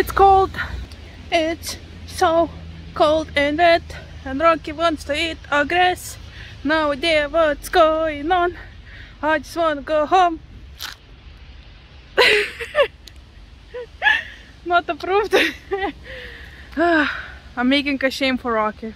It's cold. It's so cold and wet, and Rocky wants to eat our grass. No idea what's going on. I just want to go home. Not approved. I'm making a shame for Rocky.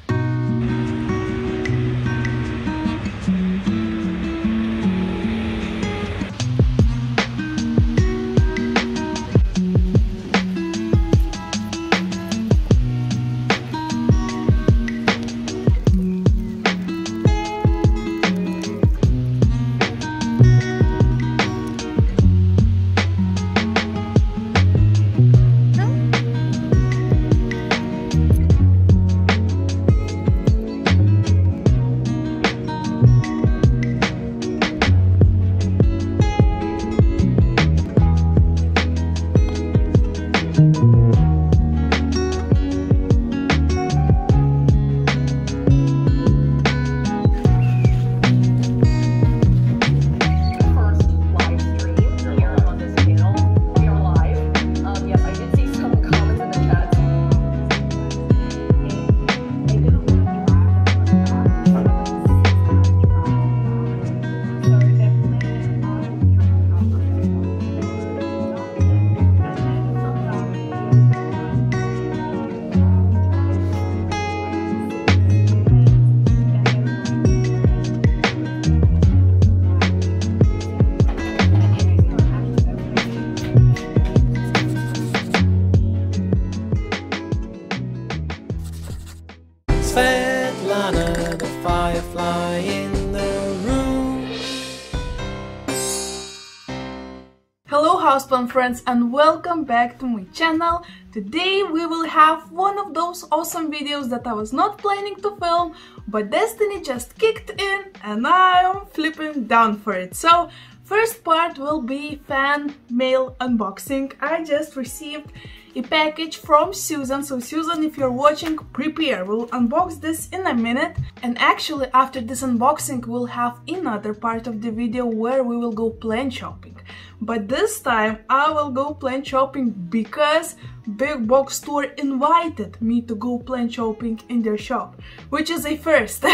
Hello houseplant friends, and welcome back to my channel. Today we will have one of those awesome videos that I was not planning to film, but destiny just kicked in and I'm flipping down for it. So first part will be fan mail unboxing. I just received a package from Susan. So Susan, if you're watching, prepare. We'll unbox this in a minute. And actually after this unboxing we'll have another part of the video where we will go plant shopping. But this time I will go plant shopping because Big Box Store invited me to go plant shopping in their shop, which is a first.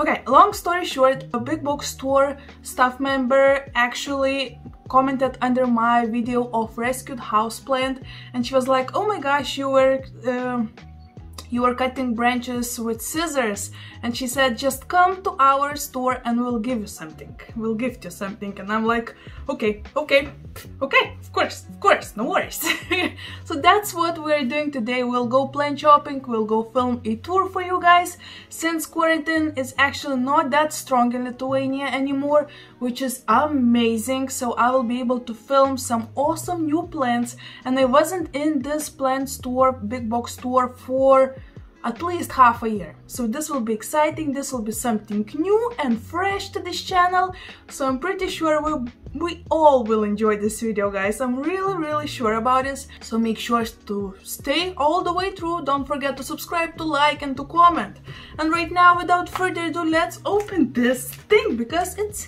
Okay, long story short, a Big Box Store staff member actually commented under my video of rescued houseplant, and she was like, oh my gosh, you were cutting branches with scissors, and she said, just come to our store and we'll gift you something. And I'm like, okay, of course, no worries. So that's what we're doing today. We'll go plant shopping, we'll go film a tour for you guys, since quarantine is actually not that strong in Lithuania anymore, which is amazing. So I will be able to film some awesome new plants, and I wasn't in this plant store, Big Box Store, for at least half a year. So this will be exciting, this will be something new and fresh to this channel. So I'm pretty sure we all will enjoy this video, guys. I'm really sure about this. So make sure to stay all the way through. Don't forget to subscribe, to like, and to comment. And right now, without further ado, let's open this thing, because it's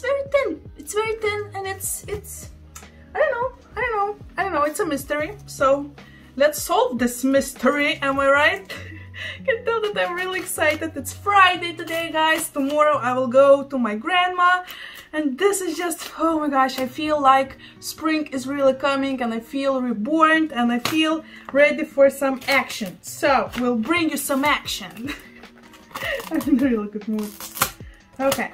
very thin. It's very thin, and it's I don't know, it's a mystery. So let's solve this mystery, am I right? You can tell that I'm really excited. It's Friday today, guys. Tomorrow I will go to my grandma, and this is just, oh my gosh, I feel like spring is really coming, and I feel reborn, and I feel ready for some action. So we'll bring you some action. I'm in a really good mood. Okay.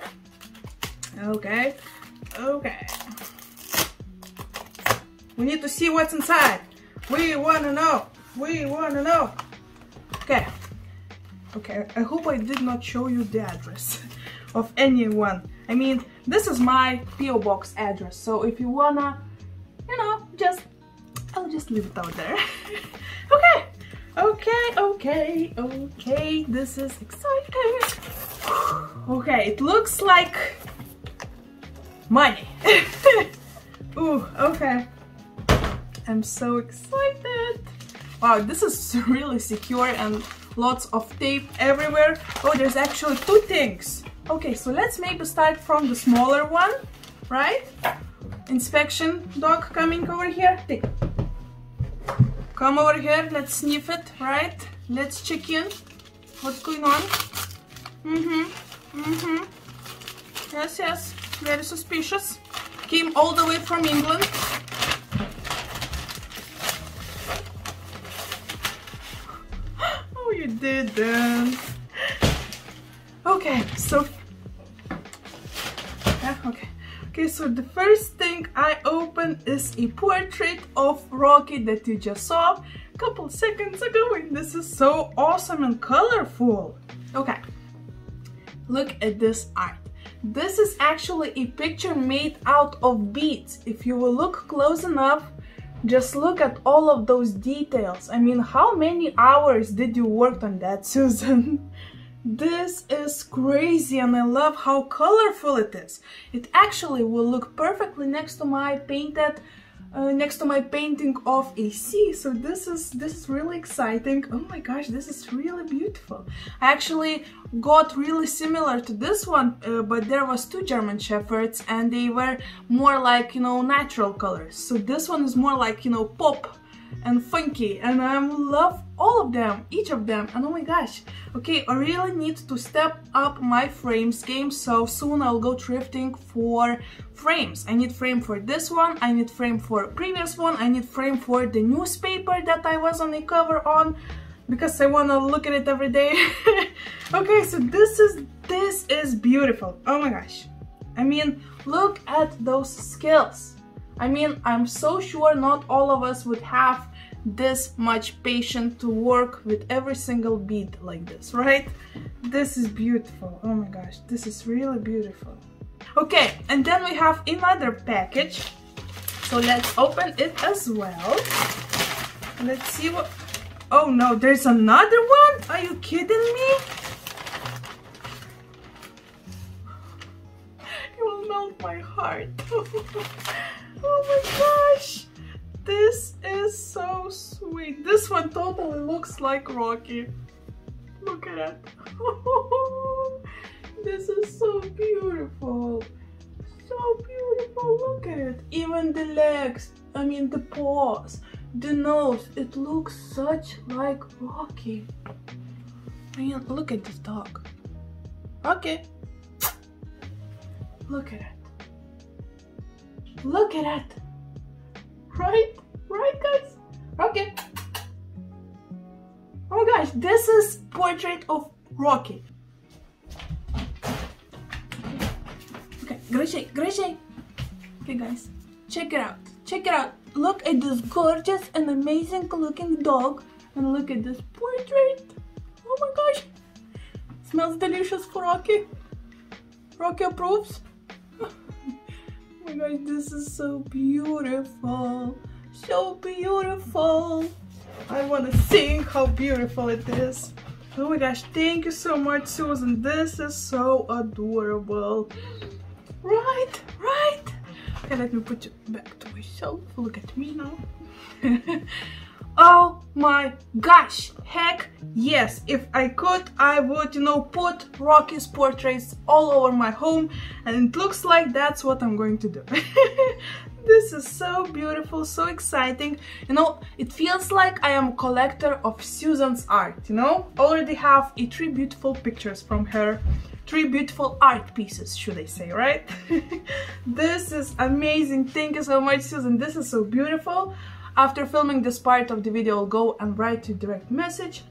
We need to see what's inside. We wanna know. Okay, I hope I did not show you the address of anyone. I mean, this is my P.O. Box address, so if you wanna, I'll just leave it out there. Okay, this is exciting. Okay, it looks like money. Ooh, okay. I'm so excited. Wow, this is really secure, and lots of tape everywhere. Oh, there's actually two things. Okay, so let's maybe start from the smaller one, right? Inspection dog coming over here. Take. Come over here, let's sniff it, right? Let's check in. What's going on? Yes, yes. Very suspicious. Came all the way from England. Oh, you didn't. Okay, so... yeah, okay. Okay, so the first thing I open is a portrait of Rocky that you just saw a couple seconds ago, and this is so awesome and colorful. Okay, look at this art. This is actually a picture made out of beads. If you will look close enough, just look at all of those details. I mean, how many hours did you work on that, Susan? This is crazy, and I love how colorful it is. It actually will look perfectly next to my painting of a sea. So this is really exciting. Oh my gosh, this is really beautiful. I actually got really similar to this one, but there was two German Shepherds, and they were more like, you know, natural colors. So this one is more like, you know, pop and funky, and I love all of them, each of them, and oh my gosh. Okay, I really need to step up my frames game, so soon I'll go thrifting for frames. I need frame for this one, I need frame for previous one, I need frame for the newspaper that I was on a cover on, because I want to look at it every day. Okay, so this is beautiful. Oh my gosh. I mean, look at those skills. I mean, I'm so sure not all of us would have this much patience to work with every single bead like this, right? This is beautiful. Oh my gosh, this is really beautiful. Okay, and then we have another package. So let's open it as well. Let's see what... oh no, there's another one? Are you kidding me? You will melt my heart. Oh my gosh, this is so sweet. This one totally looks like Rocky. Look at it. This is so beautiful. So beautiful, look at it. Even the legs, I mean the paws, the nose, it looks such like Rocky. I mean, look at this dog. Okay. Look at it. Look at it! Right? Right, guys? Okay. Oh my gosh, this is portrait of Rocky. Okay, Gracie. Okay, guys, check it out. Check it out. Look at this gorgeous and amazing looking dog. And look at this portrait. Oh my gosh. Smells delicious for Rocky. Rocky approves. Oh my gosh, this is so beautiful, so beautiful. I want to sing how beautiful it is. Oh my gosh, thank you so much, Susan. This is so adorable. Right, right. Okay, let me put you back to myself. Look at me now. Oh my gosh, heck yes. If I could, I would, you know, put Rocky's portraits all over my home, and it looks like that's what I'm going to do. This is so beautiful, so exciting. You know, it feels like I am a collector of Susan's art, you know? Already have a 3 beautiful pictures from her, 3 beautiful art pieces, should I say, right? This is amazing. Thank you so much, Susan. This is so beautiful. After filming this part of the video, I'll go and write you a direct message,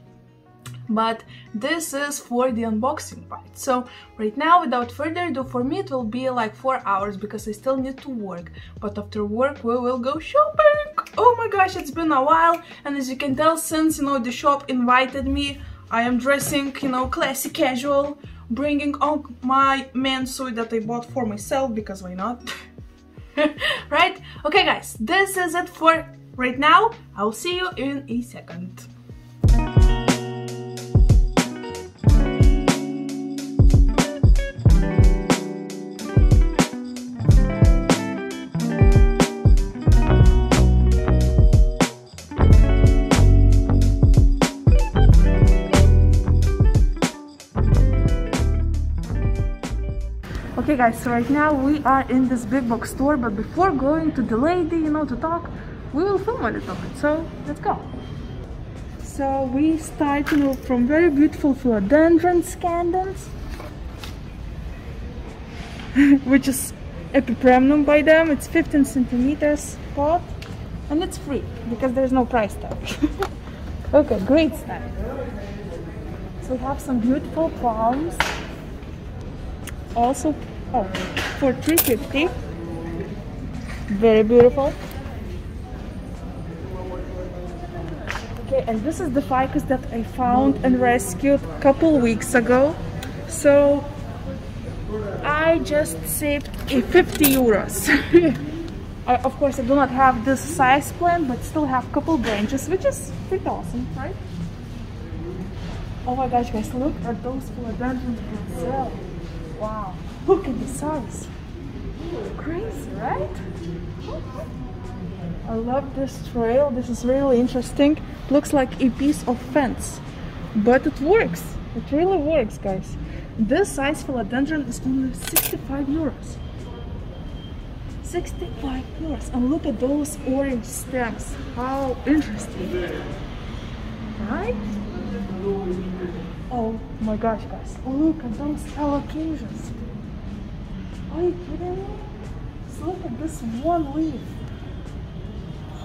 but this is for the unboxing part. So right now, without further ado, for me it will be like 4 hours because I still need to work, but after work we will go shopping. Oh my gosh, it's been a while, and as you can tell, since, you know, the shop invited me, I am dressing, you know, classy casual, bringing on my men's suit that I bought for myself, because why not? Right? Okay guys, this is it for right now. I'll see you in a second. Okay guys, so right now we are in this big box store, but before going to the lady, you know, to talk, we will film a little bit, so let's go. So we start from very beautiful philodendron scandens, which is epipremnum by them. It's 15 centimeters pot and it's free because there's no price tag. Okay, great stuff. So we have some beautiful palms. Also, for $3.50. Very beautiful. Okay, and this is the ficus that I found and rescued a couple weeks ago. So I just saved 50 euros. Of course, I do not have this size plant, but still have a couple branches, which is pretty awesome, right? Oh my gosh, guys, look at those philodendrons themselves. Wow, look at the size. Crazy, right? I love this trail. This is really interesting. Looks like a piece of fence, but it works. It really works, guys. This size philodendron is only 65 euros. 65 euros. And look at those orange stems. How interesting. Right? Oh my gosh, guys. Look at those alocasias. Are you kidding me? So look at this one leaf.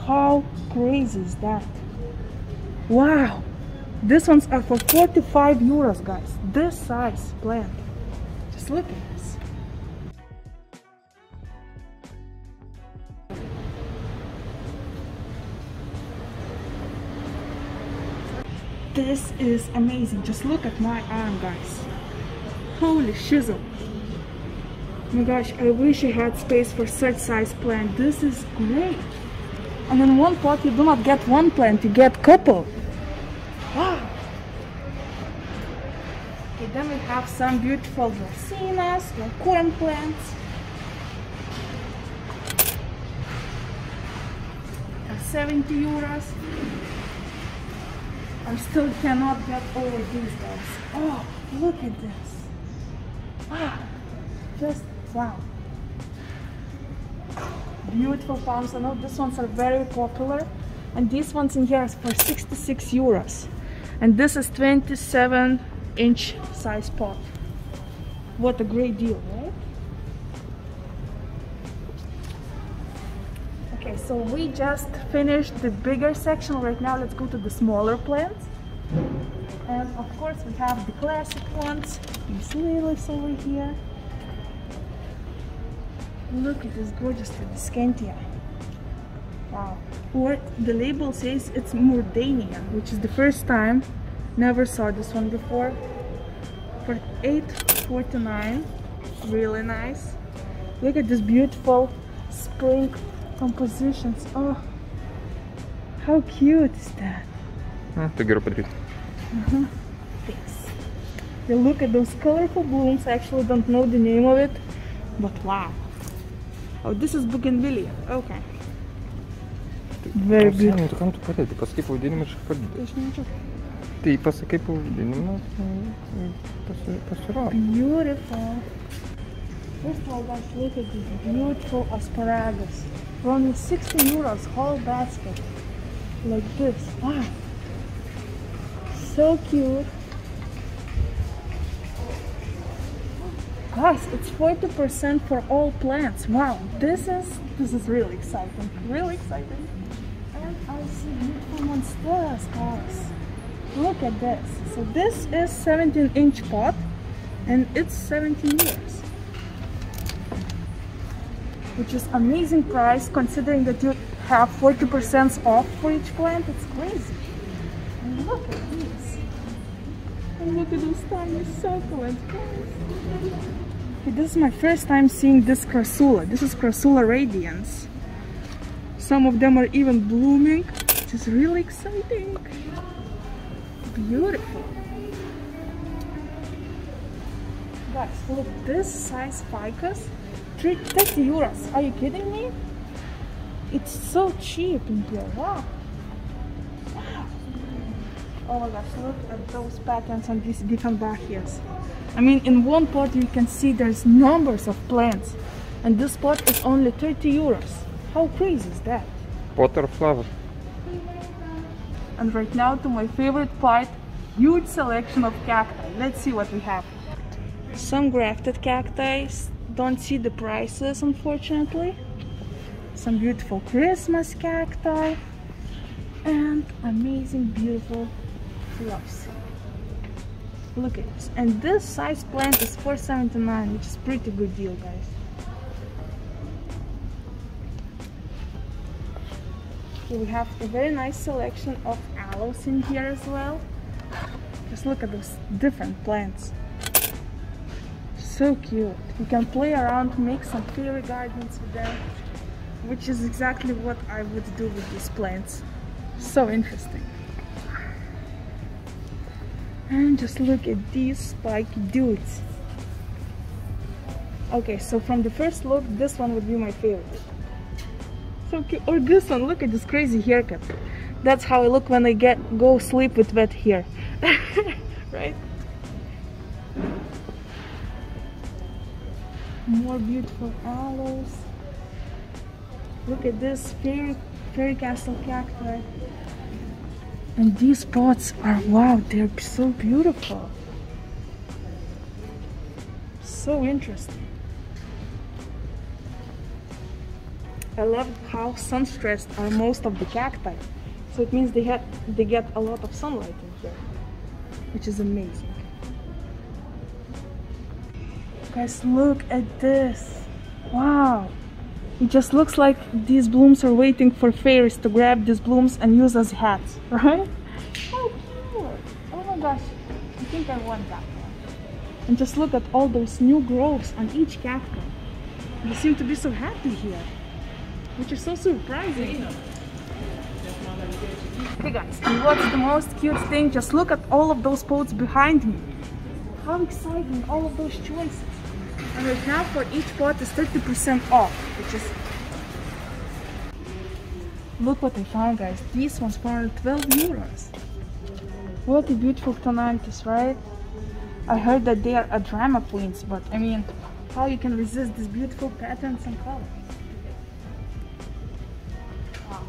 How crazy is that? Wow. These ones are for 45 euros, guys. This size plant. Just look at this. This is amazing. Just look at my arm, guys. Holy shizzle. Oh my gosh, I wish I had space for such size plant. This is great. And in one pot, you do not get one plant, you get couple. Wow. Okay, then we have some beautiful dracaenas, like corn plants. For 70 euros. I still cannot get over these guys. Oh, look at this. Ah, just wow. Beautiful palms. I know these ones are very popular. And these ones in here are for 66 euros. And this is 27-inch size pot. What a great deal, right? Okay, so we just finished the bigger section. Right now, let's go to the smaller plants. And of course, we have the classic ones. These lilies over here. Look at this gorgeous scantia. Wow. Or the label says it's Mordanian, which is the first time. Never saw this one before. For $8.49. Really nice. Look at these beautiful spring compositions. Oh, how cute is that? Thanks. You look at those colorful blooms. I actually don't know the name of it, but wow. Oh, this is Bougainvillea. Okay. Very beautiful. Beautiful. First of all, guys, look at this beautiful asparagus. For only 60 euros, whole basket. Like this. Wow. So cute. Guys, it's 40% for all plants. Wow, this is really exciting. Really exciting. And I see beautiful monsteras, guys. Look at this. So this is 17-inch pot and it's 17 euros. Which is amazing price considering that you have 40% off for each plant. It's crazy. And look at this. And look at those tiny succulents, guys. This is my first time seeing this Crassula. This is Crassula radiance. Some of them are even blooming, which is really exciting. Beautiful. Guys, look, this size ficus, 30 euros. Are you kidding me? It's so cheap in here. Wow. Wow. Oh my gosh, look at those patterns on these Diffenbachias. I mean, in one pot you can see there's numbers of plants, and this pot is only 30 euros. How crazy is that? Pot or flower? And right now to my favorite part, huge selection of cacti. Let's see what we have. Some grafted cacti, don't see the prices unfortunately. Some beautiful Christmas cacti and amazing beautiful gloves. Look at this. And this size plant is $4.79, which is pretty good deal, guys. Okay, we have a very nice selection of aloes in here as well. Just look at those different plants. So cute. You can play around, make some fairy gardens with them, which is exactly what I would do with these plants. So interesting. And just look at these spiky dudes. Okay, so from the first look, this one would be my favorite. So cute. Or this one, look at this crazy haircut. That's how I look when I go sleep with wet hair. Right? More beautiful aloes. Look at this fairy castle cacti. And these pots are, wow, they're so beautiful. So interesting. I love how sun-stressed are most of the cacti. So it means they get a lot of sunlight in here, which is amazing. Guys, look at this. Wow. It just looks like these blooms are waiting for fairies to grab these blooms and use as hats, right? So cute! Oh my gosh, I think I want that one. And just look at all those new growths on each cactus. They seem to be so happy here, which is so surprising. Hey guys, and what's the most cute thing? Just look at all of those pots behind me. How exciting, all of those choices. And right now for each pot is 30% off, which is... Look what I found, guys. These ones for 12 euros. What a beautiful tonantis, right? I heard that they are a drama queens, but I mean, how you can resist these beautiful patterns and colors? Wow.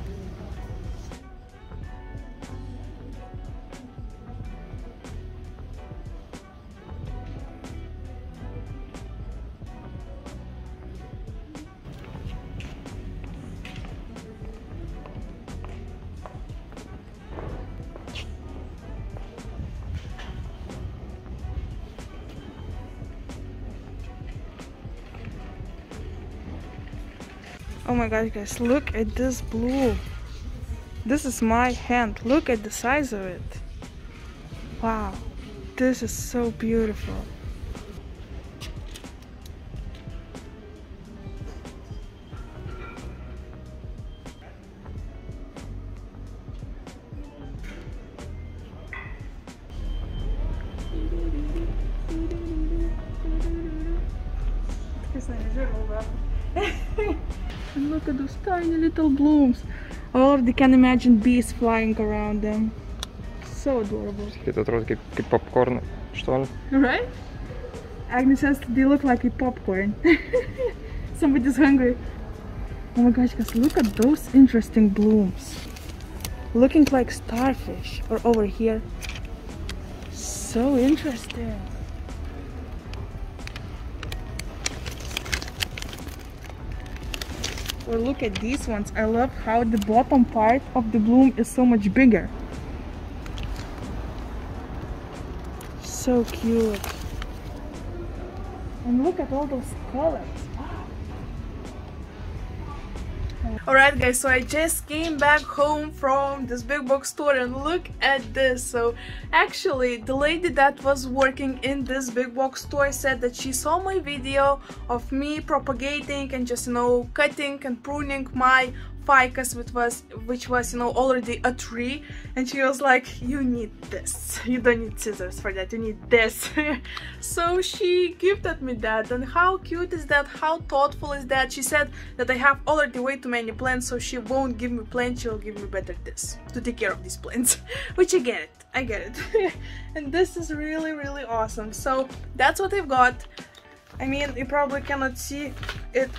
Oh my gosh, guys, look at this blue. This is my hand. Look at the size of it. Wow, this is so beautiful. And look at those tiny little blooms. All of they can imagine bees flying around them. So adorable. Popcorn, right? Agnes says they look like a popcorn. Somebody's hungry. Oh my gosh, guys, look at those interesting blooms. Looking like starfish, or over here. So interesting. Or look at these ones. I love how the bottom part of the bloom is so much bigger. So cute. And look at all those colors. Alright guys, so I just came back home from this big box store and look at this. So actually the lady that was working in this big box store said that she saw my video of me propagating and just, you know, cutting and pruning my ficus, which was, you know, already a tree, and she was like, you need this, you don't need scissors for that, you need this. So she gifted me that, and how cute is that, how thoughtful is that. She said that I have already way too many plants, so she won't give me plants, she'll give me better this to take care of these plants. Which I get it. And this is really, really awesome. So that's what I've got. I mean, you probably cannot see it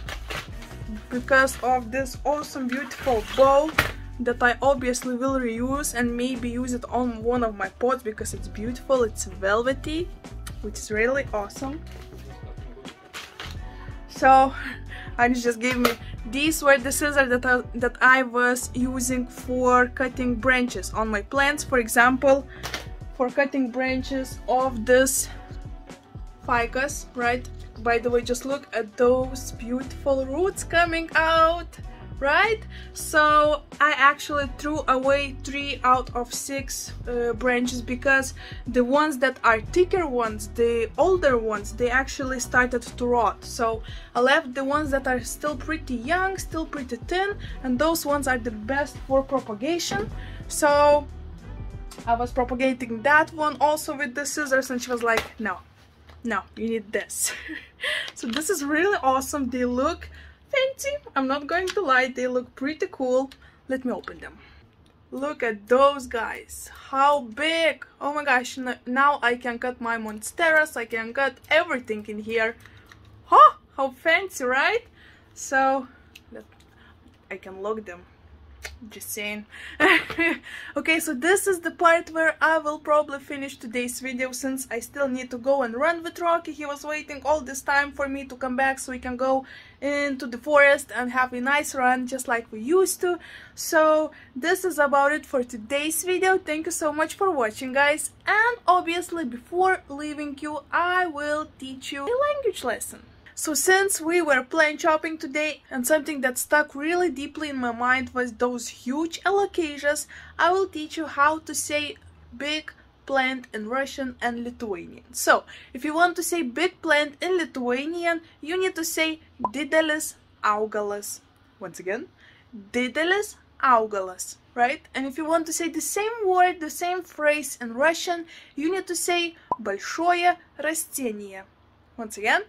because of this awesome beautiful bow, that I obviously will reuse and maybe use it on one of my pots because it's beautiful, it's velvety, which is really awesome. So Anish just gave me, these were the scissors that I was using for cutting branches on my plants, for example, for cutting branches of this ficus, right? By the way, just look at those beautiful roots coming out, right? So I actually threw away 3 out of 6 branches because the ones that are thicker ones, the older ones, they actually started to rot. So I left the ones that are still pretty young, still pretty thin, and those ones are the best for propagation. So I was propagating that one also with the scissors, and she was like, no, you need this. So this is really awesome. They look fancy, I'm not going to lie, they look pretty cool. Let me open them. Look at those guys, how big! Oh my gosh, now I can cut my monsteras, I can cut everything in here. Oh, how fancy, right? So I can lock them, just saying. Okay, so this is the part where I will probably finish today's video, since I still need to go and run with Rocky. He was waiting all this time for me to come back so we can go into the forest and have a nice run just like we used to. So this is about it for today's video. Thank you so much for watching, guys, and obviously before leaving you I will teach you a language lesson. So since we were plant shopping today, and something that stuck really deeply in my mind was those huge alocasias, I will teach you how to say big plant in Russian and Lithuanian. So if you want to say big plant in Lithuanian, you need to say didelis augalas. Once again, didelis augalas, right? And if you want to say the same word, the same phrase in Russian, you need to say Bolshoye rosteniya. Once again,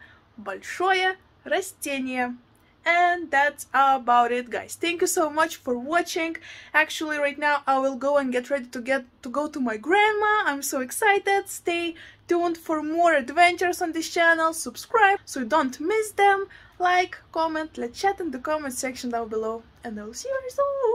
Bolshoye rosteniya. And that's about it, guys. Thank you so much for watching. Actually, right now I will go and get ready to go to my grandma. I'm so excited. Stay tuned for more adventures on this channel. Subscribe so you don't miss them. Like, comment, let's chat in the comment section down below, and I'll see you soon.